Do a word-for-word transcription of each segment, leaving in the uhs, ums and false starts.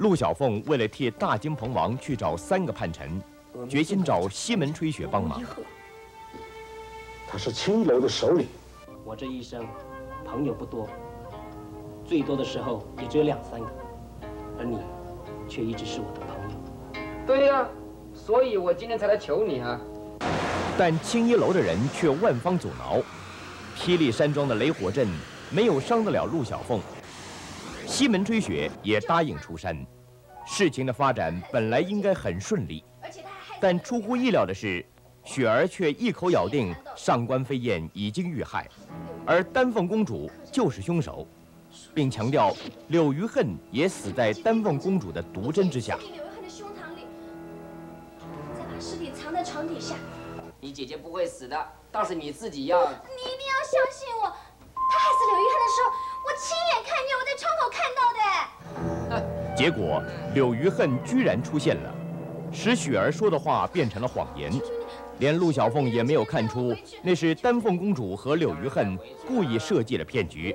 陆小凤为了替大金鹏王去找三个叛臣，决心找西门吹雪帮忙。他是青楼的首领。我这一生朋友不多，最多的时候也只有两三个，而你却一直是我的朋友。对呀、啊，所以我今天才来求你啊。但青衣楼的人却万方阻挠，霹雳山庄的雷火阵没有伤得了陆小凤。 西门吹雪也答应出山，事情的发展本来应该很顺利，但出乎意料的是，雪儿却一口咬定上官飞燕已经遇害，而丹凤公主就是凶手，并强调柳余恨也死在丹凤公主的毒针之下。柳余恨的胸膛里，再把尸体藏在床底下。你姐姐不会死的，倒是你自己要……你一定要相信我，她害死柳余恨的时候。 我亲眼看见，我在窗口看到的。结果，柳余恨居然出现了，使雪儿说的话变成了谎言，连陆小凤也没有看出那是丹凤公主和柳余恨故意设计了骗局，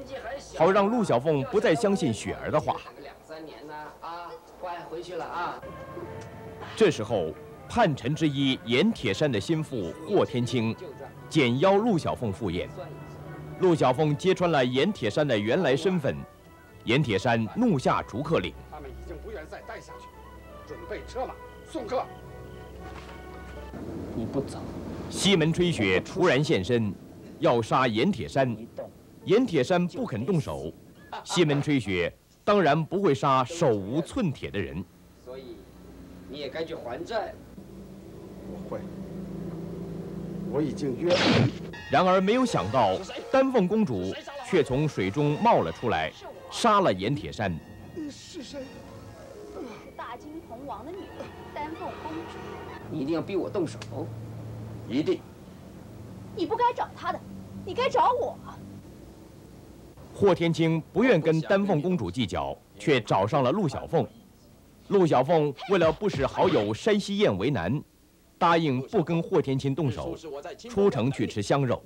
好让陆小凤不再相信雪儿的话。两三年呢，啊，乖，回去了啊。这时候，叛臣之一盐铁山的心腹霍天青，简邀陆小凤赴宴。 陆小凤揭穿了严铁山的原来身份，严铁山怒下逐客令。他们已经不愿再待下去，准备车马送客。你不走，西门吹雪突然现身，要杀严铁山。严铁山不肯动手，西门吹雪当然不会杀手无寸铁的人。所以，你也该去还债。我会，我已经约了。 然而没有想到，丹凤公主却从水中冒了出来，杀了严铁山。是谁？是大金鹏王的女儿，丹凤公主。你一定要逼我动手，一定。你不该找她的，你该找我。霍天青不愿跟丹凤公主计较，却找上了陆小凤。陆小凤为了不使好友山西燕为难。 答应不跟霍天青动手，出城去吃香肉。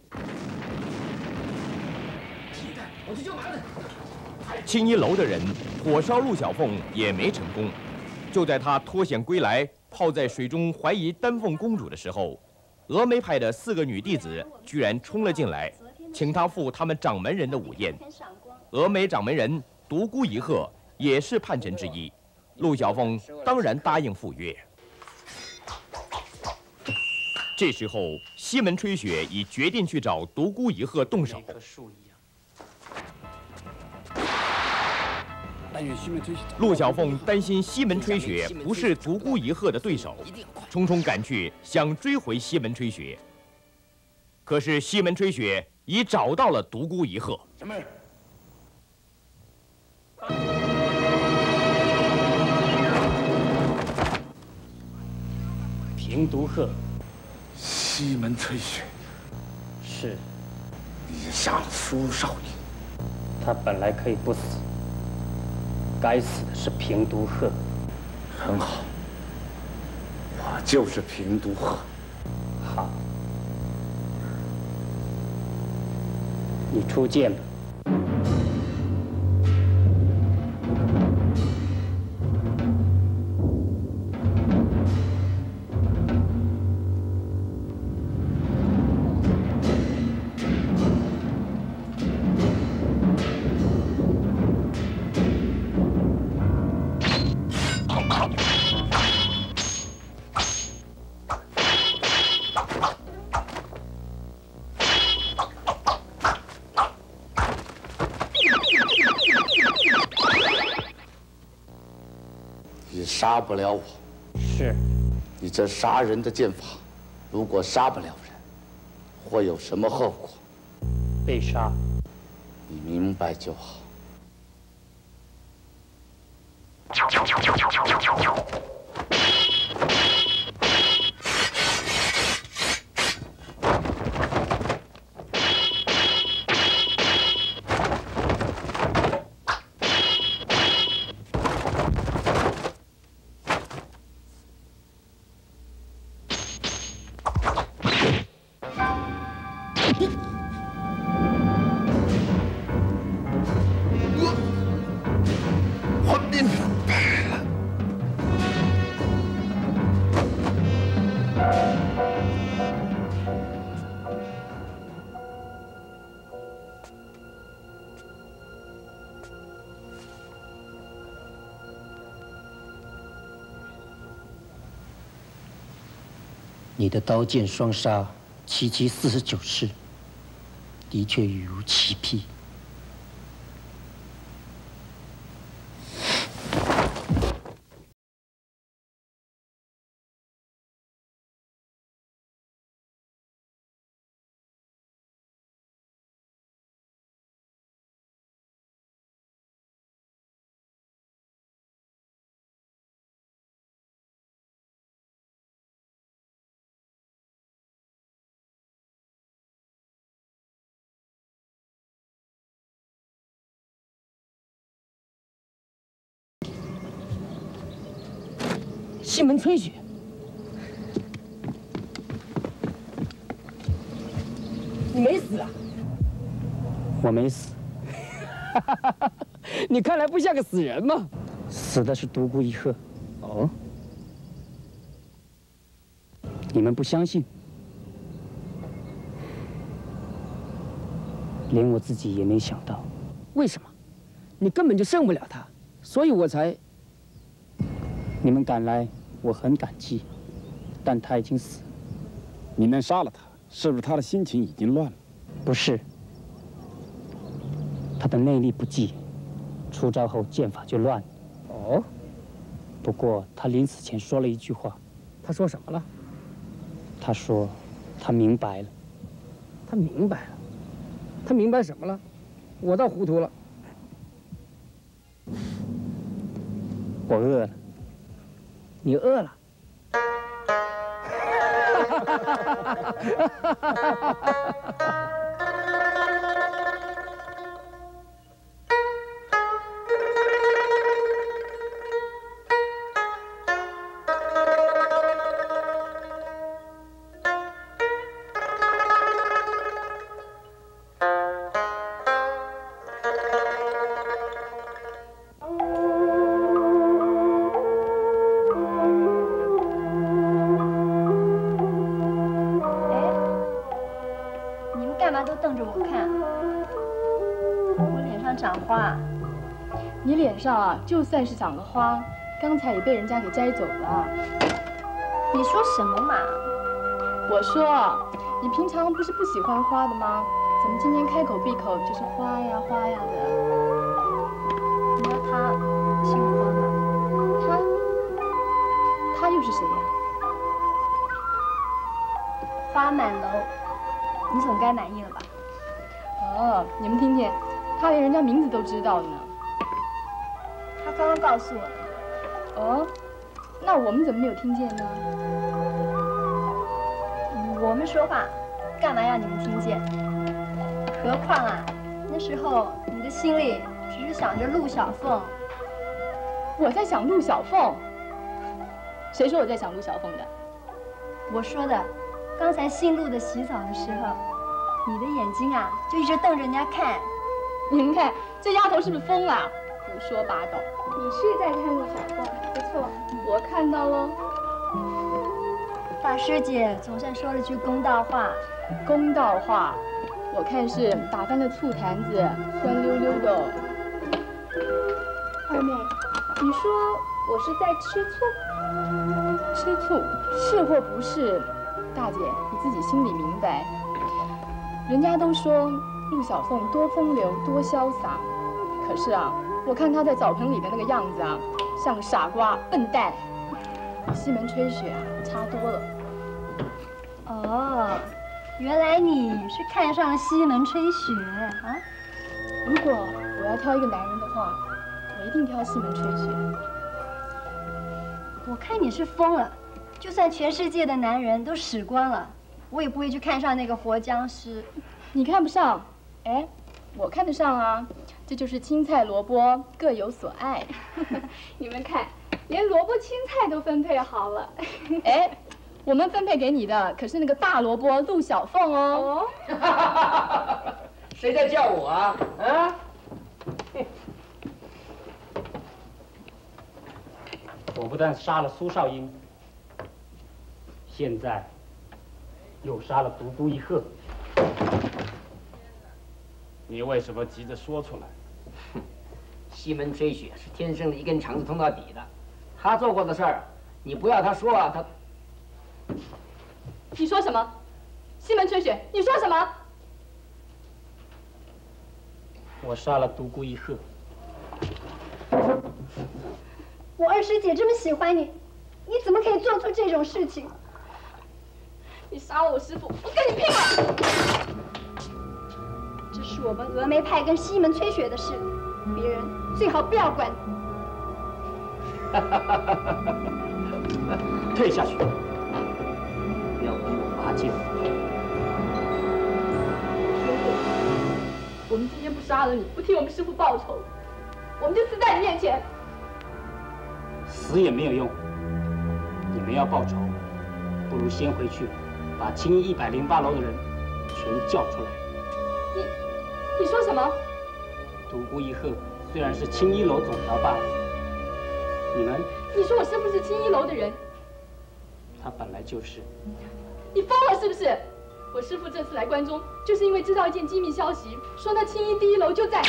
青衣楼的人火烧陆小凤也没成功，就在他脱险归来，泡在水中怀疑丹凤公主的时候，峨眉派的四个女弟子居然冲了进来，请他赴他们掌门人的午宴。峨眉掌门人独孤一鹤也是叛臣之一，陆小凤当然答应赴约。 这时候，西门吹雪已决定去找独孤一鹤动手。陆小凤担心西门吹雪不是独孤一鹤的对手，匆匆赶去想追回西门吹雪。可是西门吹雪已找到了独孤一鹤。什么人？ 平独鹤。 西门吹雪，是，你杀了苏少爷。他本来可以不死，该死的是平毒鹤。很好，我就是平毒鹤。好，你出剑吧。 杀不了我，是。你这杀人的剑法，如果杀不了人，会有什么后果？被杀。你明白就好。我我明白了。你的刀剑双杀，齐齐四十九式，的确语如其披。 西门吹雪，你没死啊？我没死。你看来不像个死人嘛。死的是独孤一鹤。哦？你们不相信？连我自己也没想到。为什么？你根本就胜不了他，所以我才……你们赶来。 我很感激，但他已经死了。你们杀了他，是不是他的心情已经乱了？不是，他的内力不济，出招后剑法就乱了。哦。不过他临死前说了一句话。他说什么了？他说，他明白了。他明白了？他明白什么了？我倒糊涂了。我饿了。 你饿了？啊，就算是长了花，刚才也被人家给摘走了。你说什么嘛？我说，你平常不是不喜欢花的吗？怎么今天开口闭口就是花呀花呀的？你说他姓花吗？他，他又是谁呀？花满楼，你总该满意了吧？哦，你们听听，他连人家名字都知道呢。 刚刚告诉我的。哦，那我们怎么没有听见呢？我们说话，干嘛要你们听见？何况啊，那时候你的心里只是想着陆小凤。我在想陆小凤？谁说我在想陆小凤的？我说的，刚才姓陆的洗澡的时候，你的眼睛啊就一直瞪着人家看。你们看，这丫头是不是疯了？胡说八道！ 你是在看陆小凤，不错，我看到喽。大师姐总算说了句公道话。公道话，我看是打翻了醋坛子，酸溜溜的。二妹，你说我是在吃醋？吃醋是或不是？大姐，你自己心里明白。人家都说陆小凤多风流，多潇洒，可是啊。 我看他在澡盆里的那个样子啊，像个傻瓜、笨蛋。西门吹雪啊，差多了。哦，原来你是看上了西门吹雪啊！如果我要挑一个男人的话，我一定挑西门吹雪。我看你是疯了，就算全世界的男人都使光了，我也不会去看上那个活僵尸。你看不上？哎，我看得上啊。 这就是青菜萝卜各有所爱，你们看，连萝卜青菜都分配好了。哎，我们分配给你的可是那个大萝卜陆小凤哦。哦谁在叫我啊？啊？我不但杀了苏少英，现在又杀了独孤一鹤。你为什么急着说出来？ 西门吹雪是天生的一根肠子通到底的，他做过的事儿，你不要他说啊，他你说什么？西门吹雪，你说什么？我杀了独孤一鹤。我二师姐这么喜欢你，你怎么可以做出这种事情？你杀了我师父，我跟你拼了！这是我们峨眉派跟西门吹雪的事，别人最好不要管。哈哈哈哈哈！退下去。 八戒，如果我们今天不杀了你，不替我们师父报仇，我们就死在你面前。死也没有用。你们要报仇，不如先回去，把青衣一百零八楼的人全叫出来。你，你说什么？独孤一鹤虽然是青衣楼总条罢了，你们……你说我师父是青衣楼的人？他本来就是。 你疯了是不是？我师父这次来关中，就是因为知道一件机密消息，说那青衣第一楼就在。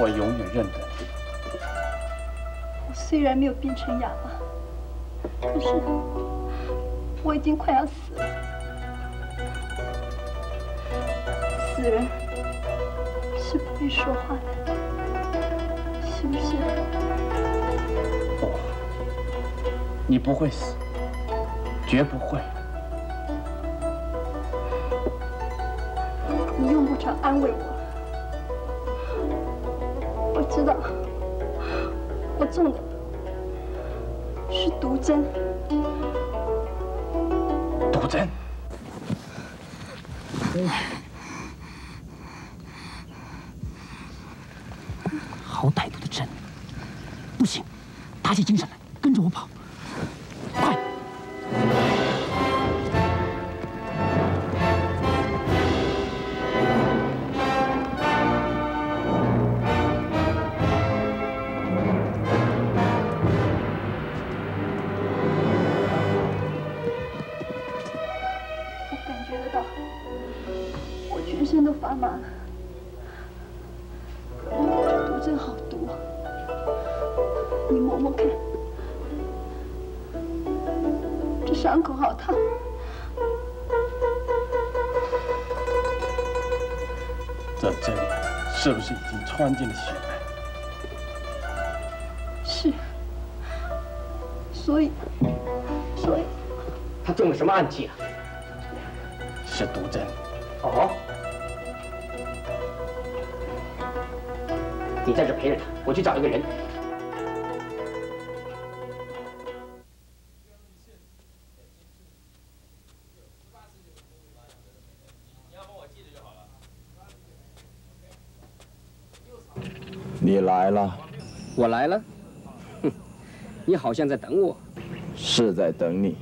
我永远认得你。我虽然没有变成哑巴，可是我已经快要死了。死人是不会说话的，是不是？不，你不会死，绝不会。你用不着安慰我。 知道，我中的是毒针。毒针？好歹毒的针！不行，打起精神来，跟着我跑。 是不是已经穿进了血脉？是，所以，所以，他中了什么暗器啊？是毒针。哦，你在这陪着他，我去找一个人。 你来了，我来了。哼，你好像在等我。是在等你。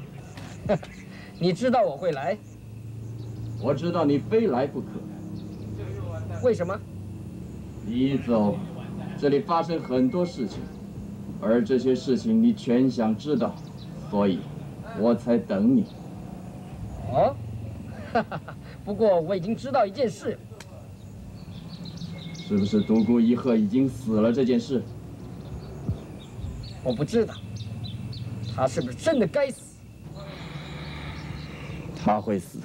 你知道我会来。我知道你非来不可。为什么？你一走，这里发生很多事情，而这些事情你全想知道，所以，我才等你。哦，哈哈哈。不过我已经知道一件事。 是不是独孤一鹤已经死了这件事？我不知道，他是不是真的该死？他会死，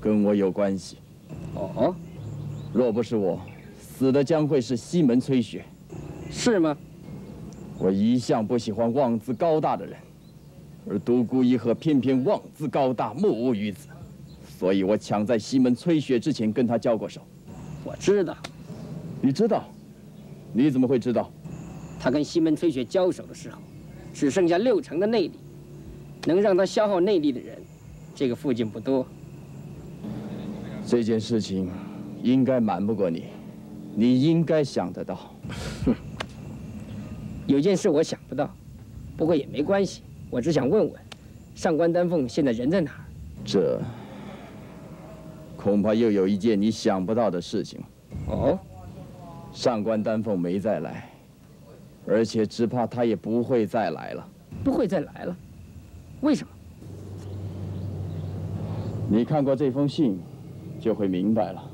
跟我有关系。哦，若不是我，死的将会是西门崔雪。是吗？我一向不喜欢妄自高大的人，而独孤一鹤偏偏妄自高大，目无于子，所以我抢在西门崔雪之前跟他交过手。我知道。你知道？你怎么会知道？ 他跟西门崔雪交手的时候，只剩下六成的内力，能让他消耗内力的人，这个附近不多。这件事情应该瞒不过你，你应该想得到。哼，有件事我想不到，不过也没关系，我只想问问，上官丹凤现在人在哪儿？这恐怕又有一件你想不到的事情。哦，上官丹凤没再来。 而且只怕他也不会再来了，不会再来了，为什么？你看过这封信，就会明白了。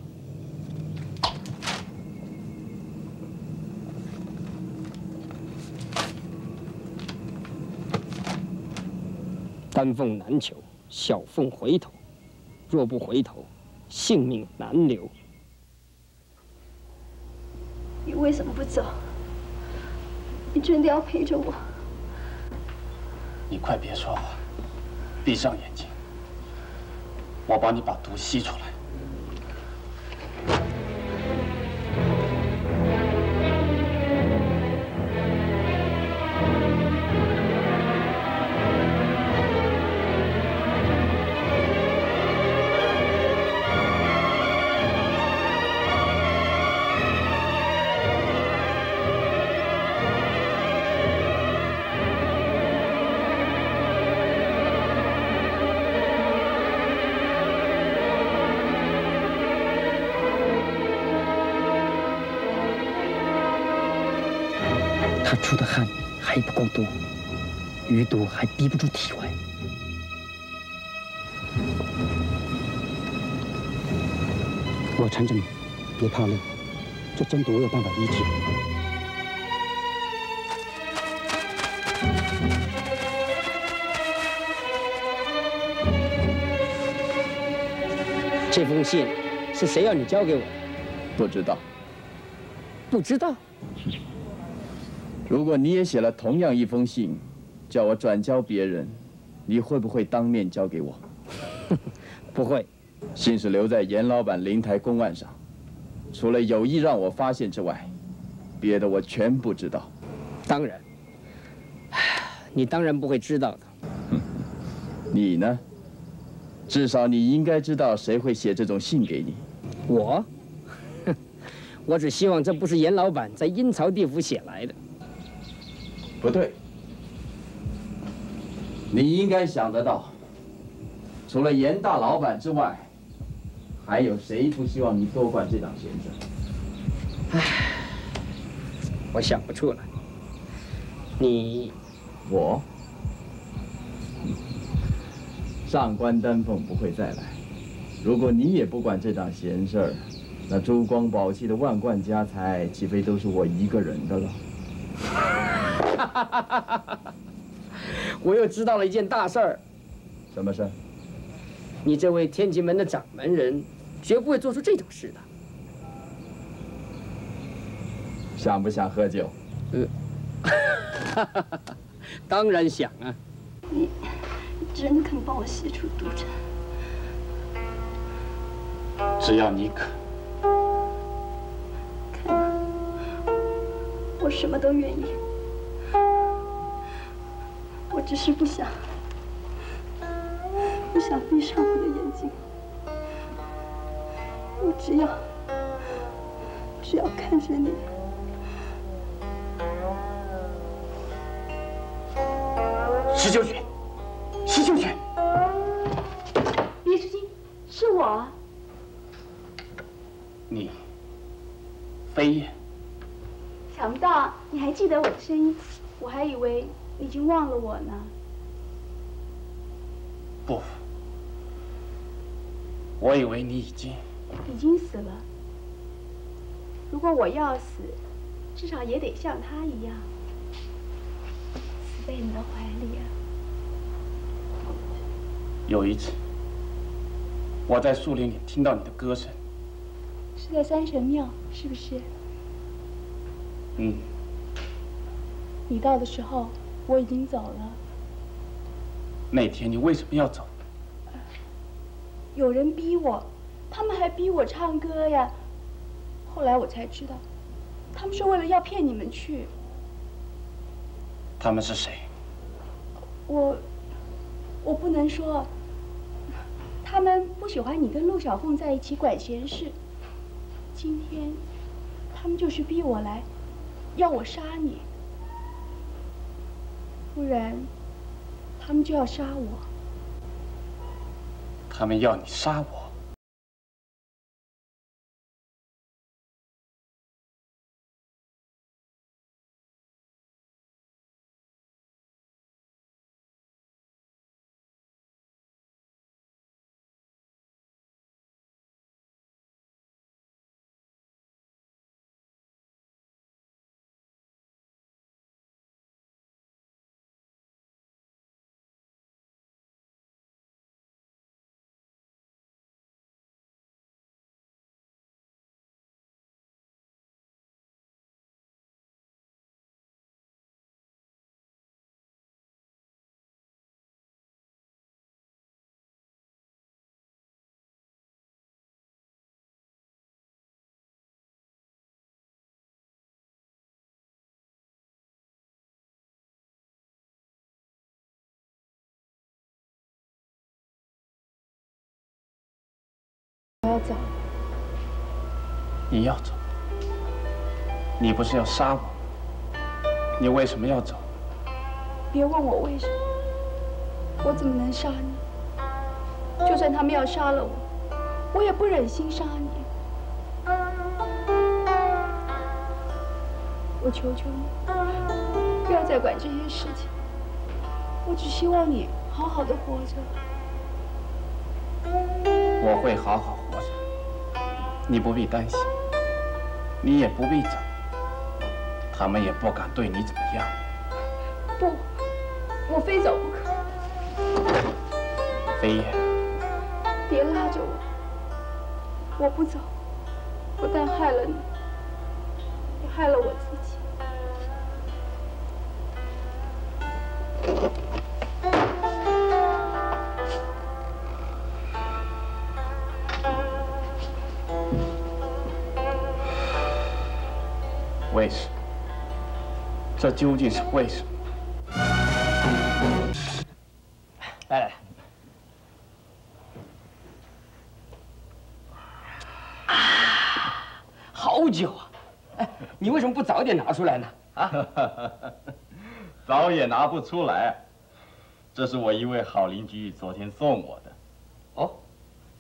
丹凤难求，小凤回头，若不回头，性命难留。你为什么不走？ 你真的要陪着我？你快别说话，闭上眼睛，我帮你把毒吸出来。出的汗还不够多，余毒还逼不住体外。我缠着你，别怕累，这真毒我有办法医治。 这封信是谁要你交给我？不知道。不知道。 如果你也写了同样一封信，叫我转交别人，你会不会当面交给我？不会。信是留在严老板灵台公案上，除了有意让我发现之外，别的我全不知道。当然，你当然不会知道的。你呢？至少你应该知道谁会写这种信给你。我？我只希望这不是严老板在阴曹地府写来的。 不对，你应该想得到，除了严大老板之外，还有谁不希望你多管这档闲事？唉，我想不出来。你，我，上官丹凤不会再来。如果你也不管这档闲事儿，那珠光宝气的万贯家财，岂非都是我一个人的了？ 我又知道了一件大事儿。什么事？你这位天齐门的掌门人，绝不会做出这种事的。想不想喝酒？呃，当然想啊。你真的肯帮我洗出毒尘？只要你肯。肯啊，我什么都愿意。 我只是不想，不想闭上我的眼睛。我只要，只要看着你。石秋雪，石秋雪，别吃惊，是我。你，飞燕。想不到你还记得我的声音，我还以为。 你已经忘了我呢？不，我以为你已经已经死了。如果我要死，至少也得像他一样。在你的怀里啊？有一次，我在树林里听到你的歌声。是在三神庙，是不是？嗯。你到的时候，我已经走了。那天你为什么要走？有人逼我，他们还逼我唱歌呀。后来我才知道，他们是为了要骗你们去。 他们是谁？我，我不能说。他们不喜欢你跟陆小凤在一起管闲事。今天，他们就是逼我来，要我杀你。不然，他们就要杀我。他们要你杀我？ 我要走。你要走？你不是要杀我？你为什么要走？别问我为什么，我怎么能杀你？就算他们要杀了我，我也不忍心杀你。我求求你，不要再管这些事情。我只希望你好好的活着。我会好好活着，你不必担心，你也不必走，他们也不敢对你怎么样。不，我非走不可。飞燕，别拉着我，我不走，不但害了你，也害了我自己。 为什么？这究竟是为什么？来来来，啊，好酒啊！哎，你为什么不早点拿出来呢？啊，早也拿不出来。这是我一位好邻居昨天送我的。哦，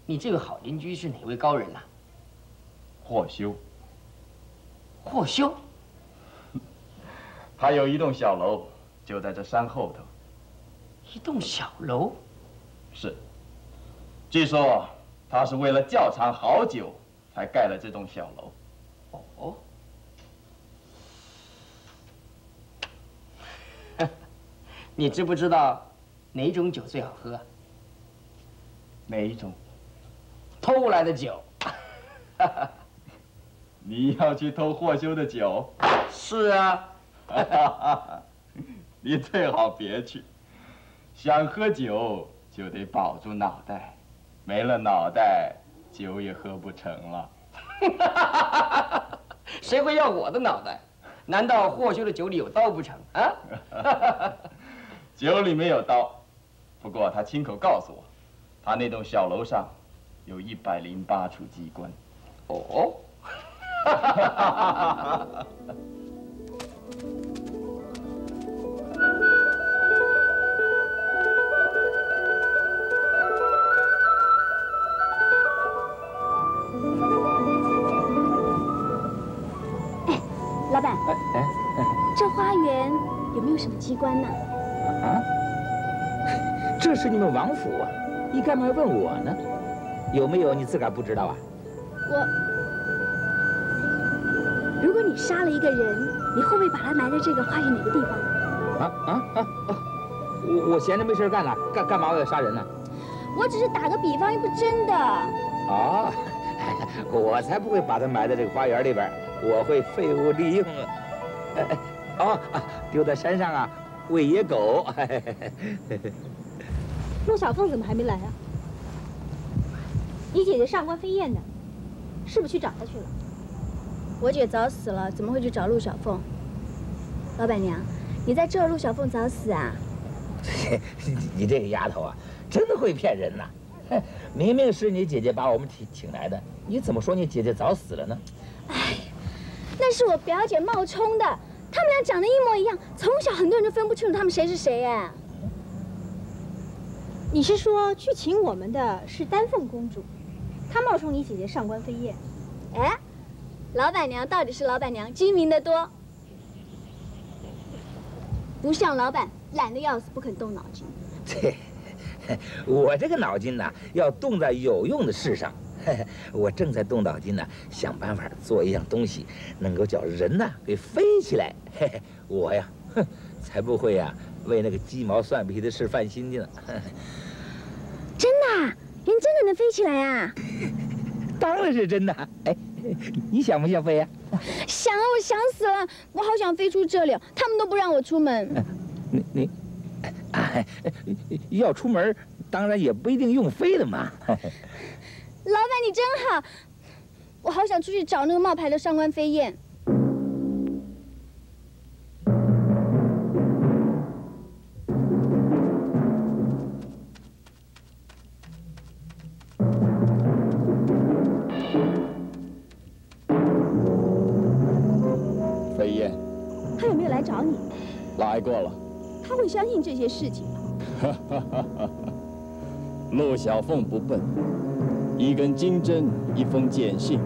你这个好邻居是哪位高人啊？霍修。霍修。 他有一栋小楼，就在这山后头。一栋小楼，是。据说他是为了窖藏好酒，才盖了这栋小楼。哦。你知不知道哪种酒最好喝？哪一种？偷来的酒。你要去偷霍修的酒？是啊。 你最好别去，想喝酒就得保住脑袋，没了脑袋，酒也喝不成了。谁会要我的脑袋？难道霍修的酒里有刀不成？啊？酒里没有刀，不过他亲口告诉我，他那栋小楼上有一百零八处机关。哦。老板，哎哎，这花园有没有什么机关呢？啊，这是你们王府啊，你干嘛问我呢？有没有你自个儿不知道啊？我，如果你杀了一个人，你会不会把他埋在这个花园哪个地方？啊啊啊！我我闲着没事干呢，干干嘛我要杀人呢？我只是打个比方，又不真的。哦，我才不会把它埋在这个花园里边，我会废物利用。哎哎，哦，丢在山上啊，喂野狗。陆小凤怎么还没来啊？你姐姐上官飞燕呢？是不是去找她去了？我姐早死了，怎么会去找陆小凤？老板娘，你在这儿，陆小凤早死啊！你你这个丫头啊，真的会骗人呐！明明是你姐姐把我们请请来的，你怎么说你姐姐早死了呢？哎，那是我表姐冒充的，他们俩长得一模一样，从小很多人都分不清楚他们谁是谁哎、啊。你是说去请我们的是丹凤公主，她冒充你姐姐上官飞燕？哎，老板娘到底是老板娘，精明得多，不像老板。 懒得要死，不肯动脑筋。对，我这个脑筋呢，要动在有用的事上。我正在动脑筋呢，想办法做一样东西，能够叫人呢给飞起来。我呀，哼，才不会呀，为那个鸡毛蒜皮的事犯心去呢。真的，人真的能飞起来啊？当然是真的。哎，你想不想飞呀？想啊，我想死了，我好想飞出这里，他们都不让我出门。 你你，哎，要出门，当然也不一定用飞的嘛。老板，你真好，我好想出去找那个冒牌的上官飞燕。飞燕，他有没有来找你？来过了。 他会相信这些事情吗？陆小凤不笨，一根金针，一封简信，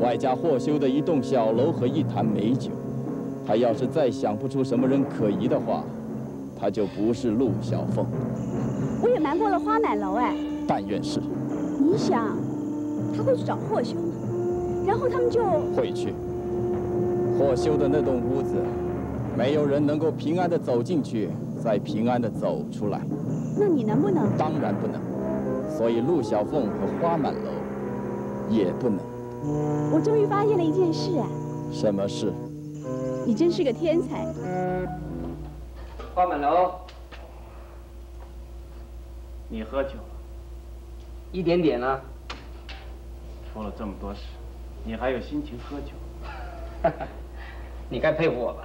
外加霍修的一栋小楼和一坛美酒。他要是再想不出什么人可疑的话，他就不是陆小凤。我也瞒过了花满楼哎。但愿是。你想，他会去找霍修吗？然后他们就会去。霍修的那栋屋子。 没有人能够平安地走进去，再平安地走出来。那你能不能？当然不能。所以陆小凤和花满楼也不能。我终于发现了一件事啊！什么事？你真是个天才。花满楼，你喝酒了？一点点呢、啊。出了这么多事，你还有心情喝酒？你该佩服我吧。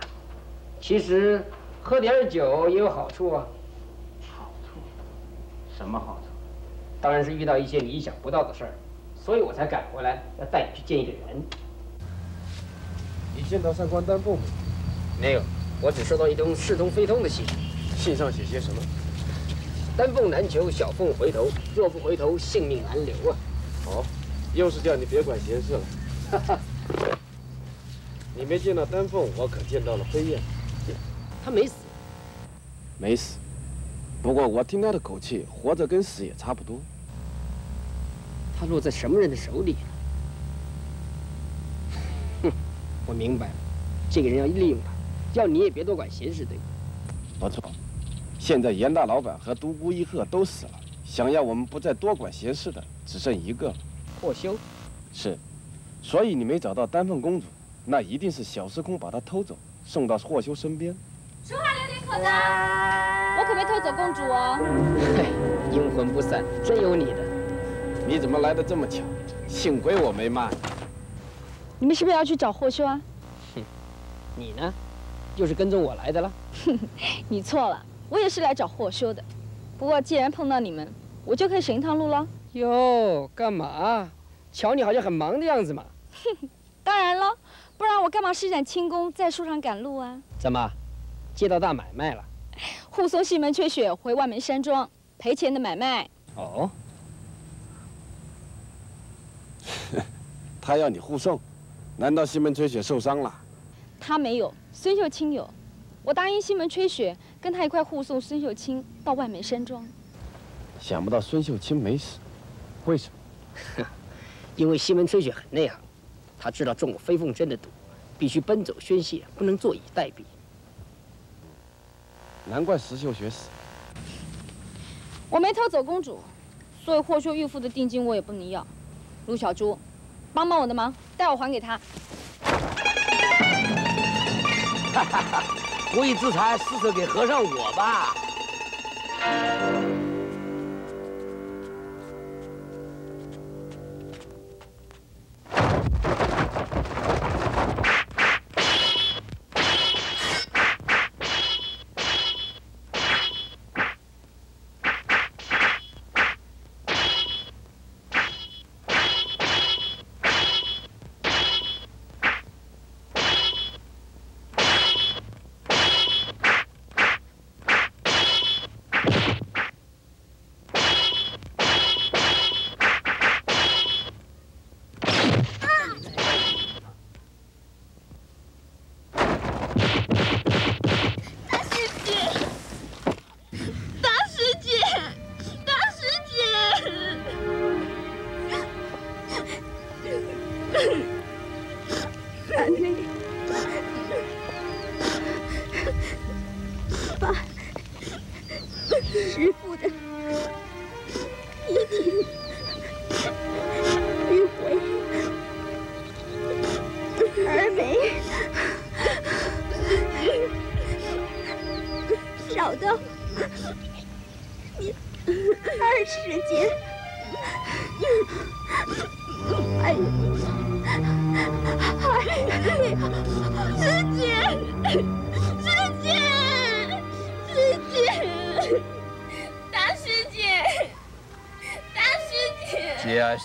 其实喝点酒也有好处啊。好处？什么好处？当然是遇到一些你意想不到的事儿，所以我才赶回来要带你去见一个人。你见到上官丹凤没？没有，我只收到一通似通非通的信。信上写些什么？丹凤难求，小凤回头。若不回头，性命难留啊。哦，又是叫你别管闲事了。哈哈。你没见到丹凤，我可见到了飞燕。 他没死，没死。不过我听他的口气，活着跟死也差不多。他落在什么人的手里？哼，我明白了，这个人要利用他，要你也别多管闲事，对吗？不错，现在严大老板和独孤一鹤都死了，想要我们不再多管闲事的只剩一个了。霍修。是，所以你没找到丹凤公主，那一定是小时空把她偷走，送到霍修身边。 说话留点口子，我可没偷走公主哦。嘿，阴魂不散，真有你的。你怎么来的这么巧？幸亏我没骂你。你们是不是要去找霍修啊？哼，你呢，又是跟踪我来的了。哼，你错了，我也是来找霍修的。不过既然碰到你们，我就可以省一趟路了。哟，干嘛？瞧你好像很忙的样子嘛。哼，当然喽，不然我干嘛施展轻功在树上赶路啊？怎么？ 接到大买卖了，护送西门吹雪回万门山庄赔钱的买卖。哦，他要你护送，难道西门吹雪受伤了？他没有，孙秀清有。我答应西门吹雪跟他一块护送孙秀清到万门山庄。想不到孙秀清没死，为什么？因为西门吹雪很内行，他知道中了飞凤针的毒，必须奔走宣泄，不能坐以待毙。难怪石秀学死。我没偷走公主，所以霍秀玉付的定金我也不能要。陆小珠，帮帮我的忙，带我还给她。哈哈哈！故意自残，施舍给和尚我吧。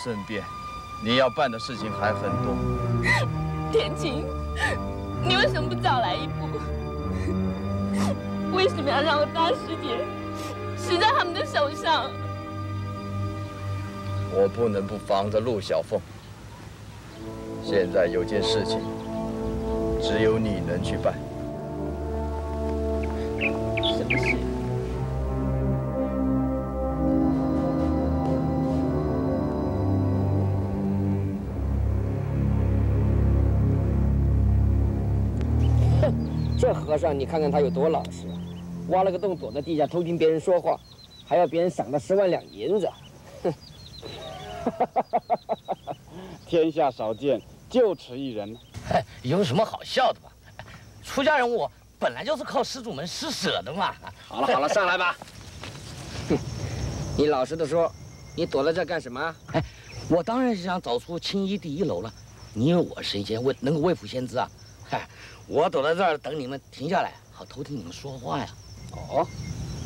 政变，你要办的事情还很多。天晴，你为什么不早来一步？为什么要让我大师姐死在他们的手上？我不能不防着陆小凤。现在有件事情，只有你能去办。什么事？ 这和尚，你看看他有多老实，啊，挖了个洞躲在地下偷听别人说话，还要别人赏他十万两银子。天下少见，就此一人。有什么好笑的吧？出家人我本来就是靠施主们施舍的嘛。好了好了，上来吧。你老实的说，你躲在这干什么？哎，我当然是想找出青衣第一楼了。你以为我是一间为能够畏服先知啊？嗨。 我躲在这儿等你们停下来，好偷听你们说话呀。哦，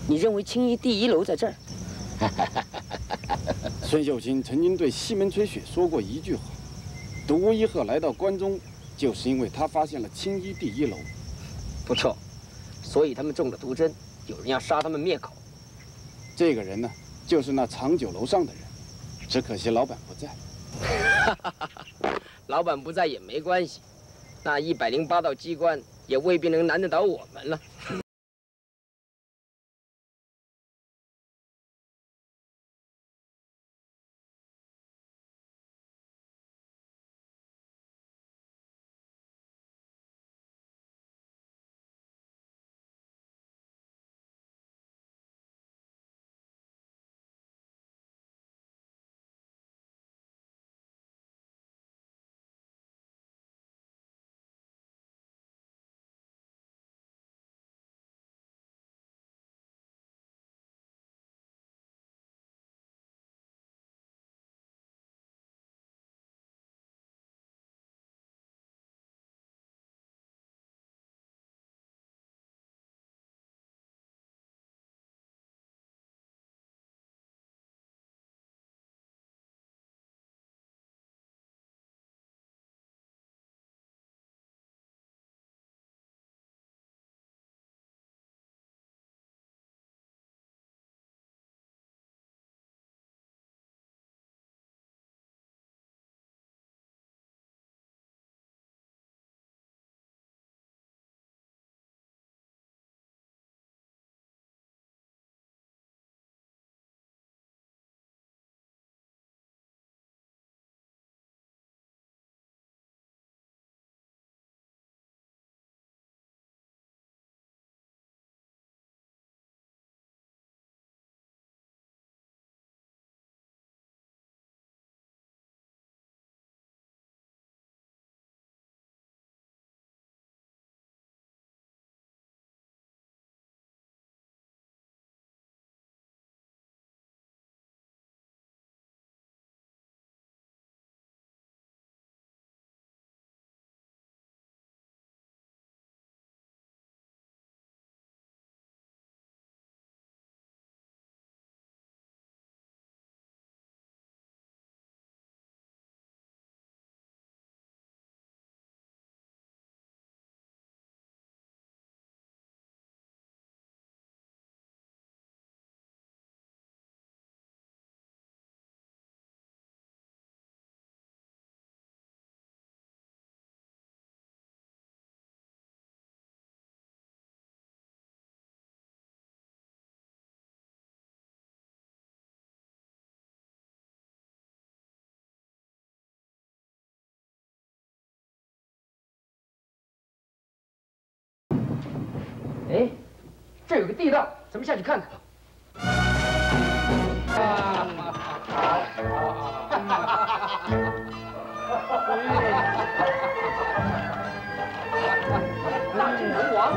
你认为青衣第一楼在这儿？孙秀清曾经对西门吹雪说过一句话：独一鹤来到关中，就是因为他发现了青衣第一楼。不错，所以他们中了毒针，有人要杀他们灭口。这个人呢，就是那长久楼上的人，只可惜老板不在。老板不在也没关系。 那一百零八道机关也未必能难得倒我们了。哎，这有个地道，咱们下去看看。啊，好，大金龙王，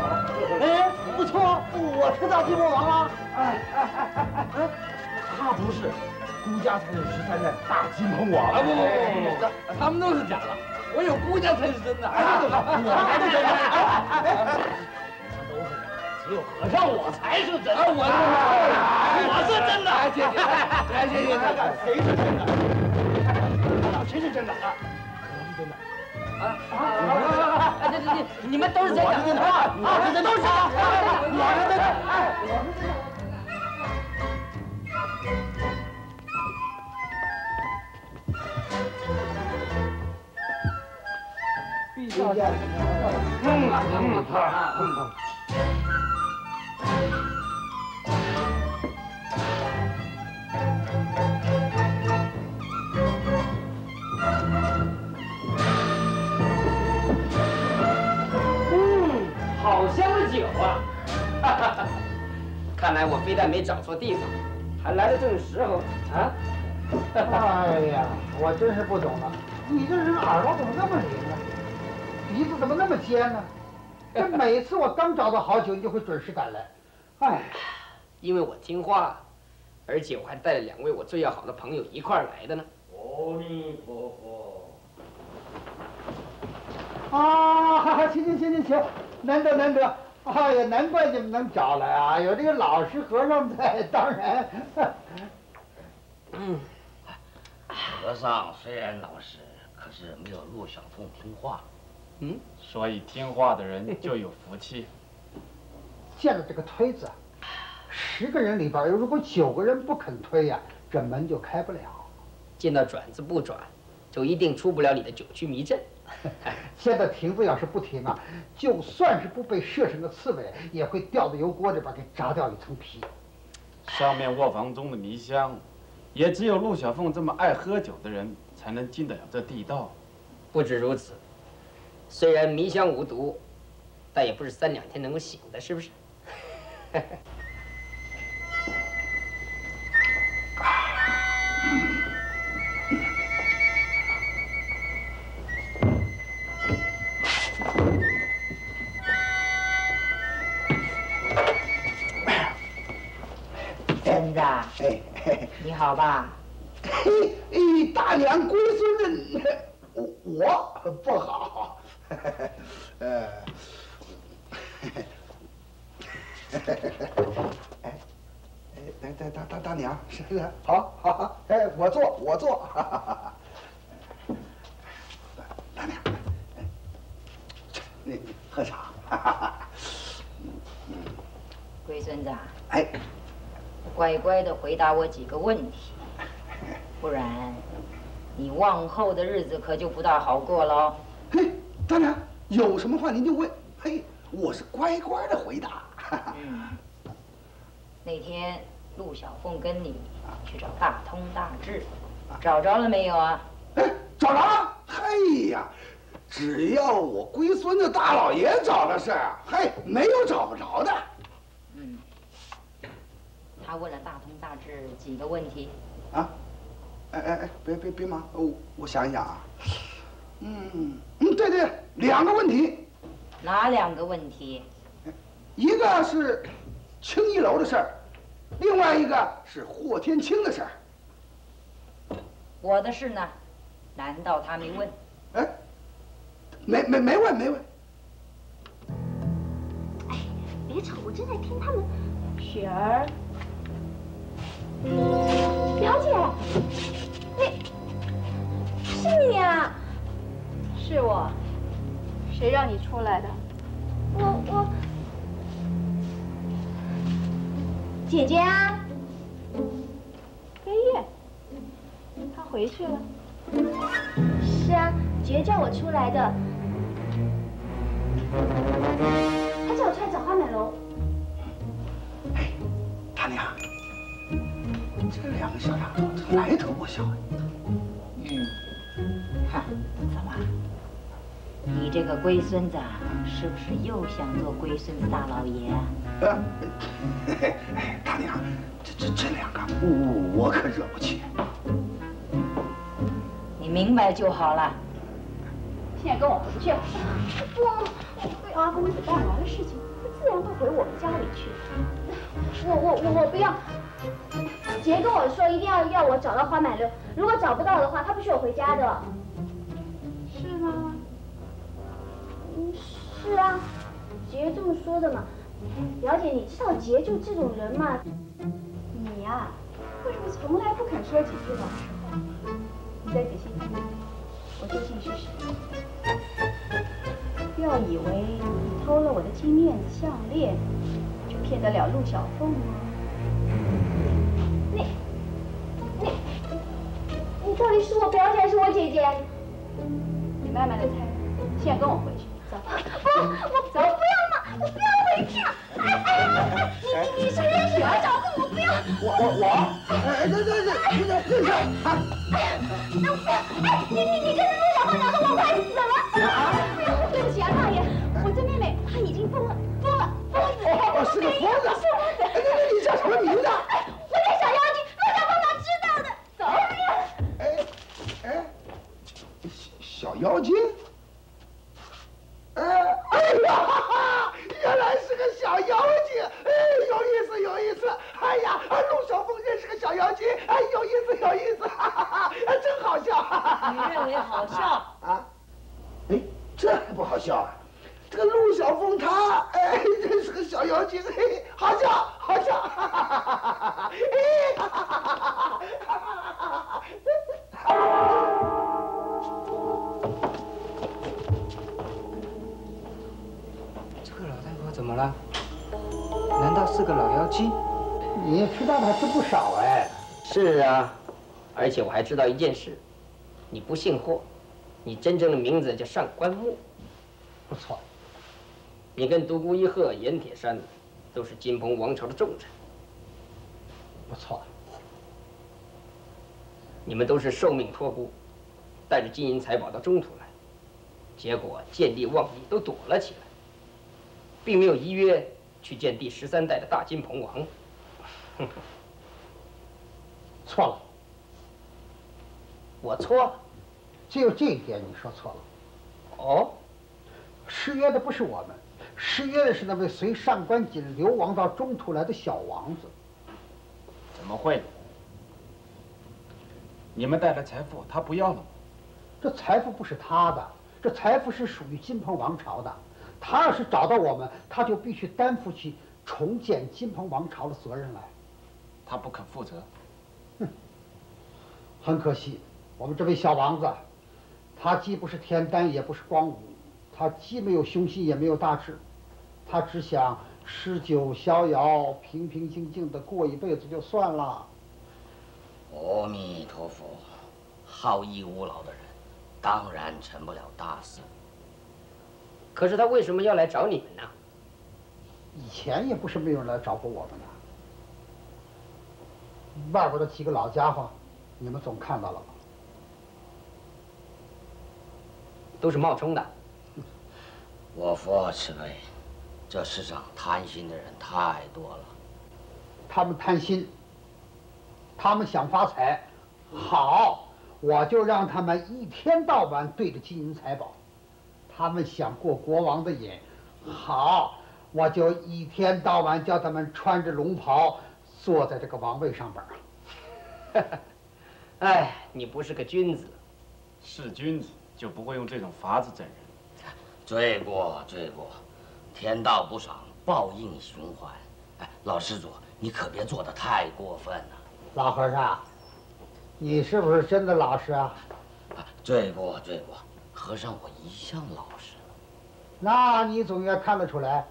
哎，不错，我是大金龙王啊！哎哎哎哎哎，他不是。 孤家才是十三代大金鹏王啊！不不不不，他们都是假的，我有孤家才是真的。我才是真的，都是假的，只有和尚我才是真的。我我是真的，谢谢，来谢谢。看看谁是真的？谁是真的？我是真的。啊啊！哎，这这你们都是真的，我是真的，我是真的，都是真的，我是真的，哎，我是真的。 嗯嗯嗯，嗯，好香的酒啊！哈哈哈，看来我非但没找错地方，还来的正是时候啊！哎呀，我真是不懂了，你这人耳朵怎么那么灵呢？ 鼻子怎么那么尖呢？这每次我刚找到好酒，你就会准时赶来。哎，因为我听话，而且我还带了两位我最要好的朋友一块儿来的呢。阿弥陀佛！啊，请请请请请，难得难得！哎呀，难怪你们能找来啊，有这个老实和尚在，当然。嗯，和尚虽然老实，可是没有陆小凤听话。 嗯，所以听话的人就有福气。见了这个推子，十个人里边如果九个人不肯推呀、啊，这门就开不了。见到转子不转，就一定出不了你的九曲迷阵。现在亭子要是不停啊，就算是不被射成的刺猬，也会掉到油锅里边给炸掉一层皮。上面卧房中的迷香，也只有陆小凤这么爱喝酒的人才能进得了这地道。不止如此。 虽然迷香无毒，但也不是三两天能够醒的，是不是？真的？哎，你好吧？嘿，哎，大娘龟孙子，我不好。 呃，哎，哎，大大大大娘，是不是？好，好，哎，我坐，我坐。大娘，你喝茶。龟孙子，哎，乖乖的回答我几个问题，不然你往后的日子可就不大好过喽。嘿。 大娘，有什么话您就问。嘿，我是乖乖的回答。嗯，那天陆小凤跟你去找大通大智，找着了没有啊？哎，找着了。嘿呀，只要我龟孙子大老爷找的事儿，嘿，没有找不着的。嗯，他问了大通大智几个问题。啊？哎哎哎，别别别忙，我我想一想啊。 嗯嗯，对对，两个问题，哪两个问题？一个是青衣楼的事儿，另外一个是霍天青的事儿。我的事呢？难道他没问？哎，没没没问没问。哎，别吵，我正在听他们。雪儿，表姐，你是你啊？ 是我，谁让你出来的？我我，姐姐啊，飞叶，她回去了。是啊，姐叫我出来的，她叫我出来找花满楼。哎，大娘，这两个小丫头这来头不小呀。嗯，看怎么？ 你这个龟孙子是不是又想做龟孙子大老爷啊？啊，大娘，这这这两个我我可惹不起。你明白就好了。现在跟我回去。不，阿公子办完了事情，自然会回我们家里去。我我我我不要。 姐跟我说，一定要要我找到花满六，如果找不到的话，她不许我回家的。是吗？嗯，是啊，姐这么说的嘛。表姐，你知道姐就这种人吗？你呀、啊，为什么从来不肯说几句老实话？你再仔细听，我究竟是谁？不要以为你偷了我的金链子、项链，就骗得了陆小凤吗？ 到底是我表姐还是我姐姐？你慢慢的猜，现在跟我回去，走。不，我走，不要嘛，我不要回去。哎哎呀，你你你是认识我找过我不要。我我我，哎，对对对，认识认识。哎呀，那我，哎，你你你跟着陆小凤聊的我快死了。啊！哎呀，对不起啊，大爷，我这妹妹她已经疯了，疯了，疯子。我是个疯子。是疯子。哎，那你叫什么名字？我叫小妖精，陆小凤她知道的。走。 哎，小妖精！哎，哎呀，哈哈，原来是个小妖精！哎，有意思，有意思！哎呀，陆小凤认识个小妖精！哎，有意思，有意思！哈哈哈，真好笑！哈哈哈，你认为好笑啊？哎，这还不好笑啊？这个陆小凤她哎认识个小妖精，嘿，好笑，好笑！哈哈哈哈哈哈！哎，哈哈哈哈哈哈！ 这个老太婆怎么了？难道是个老妖精？你知道的还是不少哎。是啊，而且我还知道一件事：你不姓霍，你真正的名字叫上官木。不错，你跟独孤一鹤、盐铁山都是金鹏王朝的重臣。不错。 你们都是受命托孤，带着金银财宝到中土来，结果见利忘义，都躲了起来，并没有依约去见第十三代的大金鹏王。错了，我错了，只有这一点你说错了。哦，失约的不是我们，失约的是那位随上官锦流亡到中土来的小王子。怎么会呢？ 你们带来财富，他不要了吗？这财富不是他的，这财富是属于金鹏王朝的。他要是找到我们，他就必须担负起重建金鹏王朝的责任来。他不肯负责。哼，很可惜，我们这位小王子，他既不是田丹，也不是光武，他既没有雄心，也没有大志，他只想诗酒逍遥，平平静静的过一辈子就算了。 阿弥陀佛，好逸恶劳的人，当然成不了大事。可是他为什么要来找你们呢？以前也不是没有人来找过我们的。外边的几个老家伙，你们总看到了吧？都是冒充的。我佛慈悲，这世上贪心的人太多了。他们贪心。 他们想发财，好，我就让他们一天到晚对着金银财宝；他们想过国王的瘾，好，我就一天到晚叫他们穿着龙袍，坐在这个王位上边。哎，你不是个君子，是君子就不会用这种法子整人。罪过，罪过，天道不赏，报应循环。哎，老施主，你可别做得太过分了。 老和尚，你是不是真的老实啊？啊，罪过罪过，和尚我一向老实。那你总也看得出来，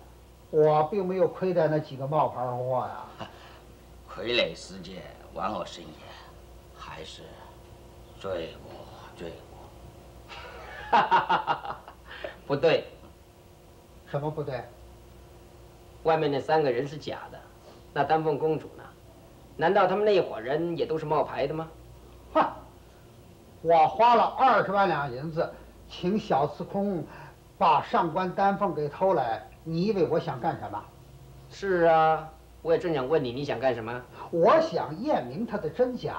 我并没有亏待那几个冒牌货呀。傀儡世界，玩偶森严，还是罪过罪过。哈哈哈哈哈！不对，什么不对？外面那三个人是假的，那丹凤公主呢？ 难道他们那一伙人也都是冒牌的吗？哈！我花了二十万两银子，请小刺空把上官丹凤给偷来，你以为我想干什么？是啊，我也正想问你，你想干什么？我想验明他的真假。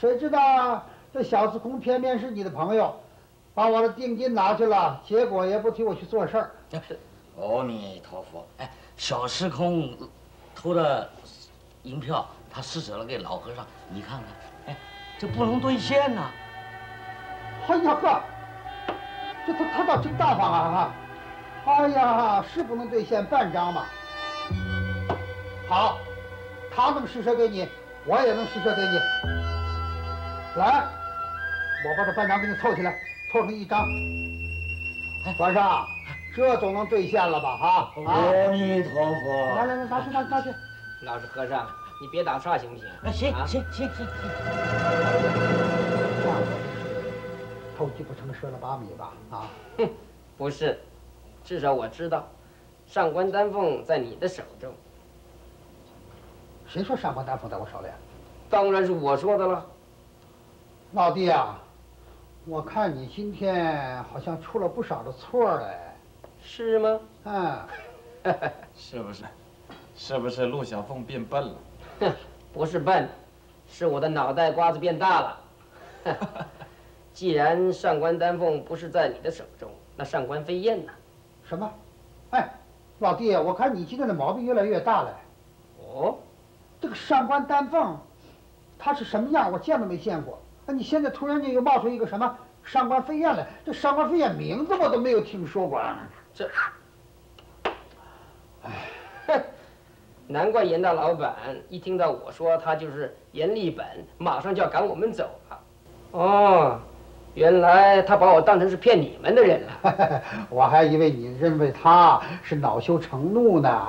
谁知道这小子空偏偏是你的朋友，把我的定金拿去了，结果也不替我去做事儿。阿弥陀佛！哎，小时空偷了银票，他施舍了给老和尚，你看看，哎，这不能兑现呐！哎呀呵，这他他倒真大方啊！哈，哎呀，是不能兑现半张嘛。好，他能施舍给你，我也能施舍给你。来，我把这半张给你凑起来，凑成一张。晚上。 这总能兑现了吧？哈！阿弥陀佛！来来来，拿去拿去拿去！老实和尚，你别打岔行不行？哎，行行行行行。偷鸡不成蚀了把米吧？啊！哼，不是，至少我知道，上官丹凤在你的手中。谁说上官丹凤在我手里？当然是我说的了。老弟啊，我看你今天好像出了不少的错嘞。 是吗？啊，是不是？是不是陆小凤变笨了？哼，不是笨，是我的脑袋瓜子变大了。既然上官丹凤不是在你的手中，那上官飞燕呢？什么？哎，老弟，我看你今天的毛病越来越大了。哦，这个上官丹凤，她是什么样？我见都没见过。那你现在突然间又冒出一个什么上官飞燕来？这上官飞燕名字我都没有听说过。 这，哎，难怪严大老板一听到我说他就是严立本，马上就要赶我们走了。哦，原来他把我当成是骗你们的人了。我还以为你认为他是恼羞成怒呢。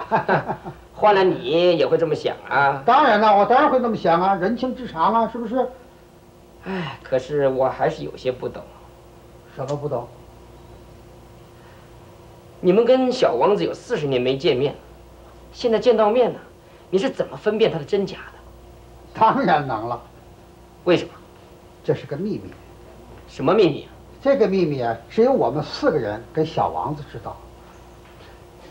换了你也会这么想啊？当然了，我当然会这么想啊，人情至常啊，是不是？哎，可是我还是有些不懂。什么不懂？ 你们跟小王子有四十年没见面，现在见到面了，你是怎么分辨他的真假的？当然能了，为什么？这是个秘密。什么秘密啊？这个秘密啊，只有我们四个人跟小王子知道。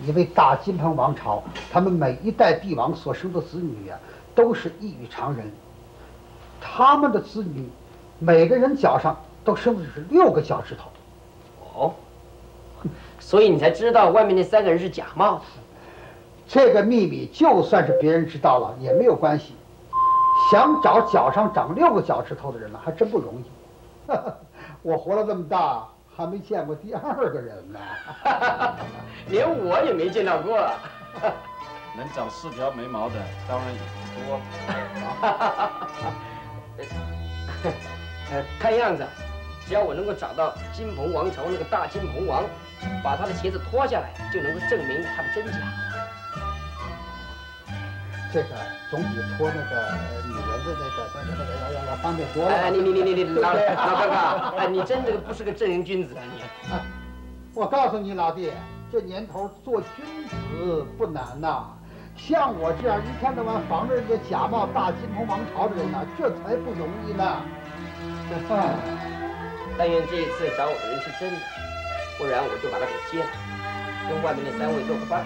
因为大金鹏王朝，他们每一代帝王所生的子女啊，都是异于常人。他们的子女，每个人脚上都生的是六个脚趾头。哦。 所以你才知道外面那三个人是假冒的。这个秘密就算是别人知道了也没有关系。想找脚上长六个脚趾头的人呢，还真不容易。我活了这么大，还没见过第二个人呢，连我也没见到过。能长四条眉毛的，当然也不多。呃，看样子，只要我能够找到金鹏王朝那个大金鹏王。 把他的鞋子脱下来，就能够证明他的真假。这个总比脱那个女人的那个那个那个要要方便多了。哎，你你你你你老老哥哥，哎，你真这个不是个正人君子啊你！啊，我告诉你老弟，这年头做君子不难呐、啊。像我这样一天到晚防着人家假冒大金鹏王朝的人呐、啊，这才不容易呢。哎，但愿这一次找我的人是真的。 不然我就把他给接了，跟外面那三位做个伴。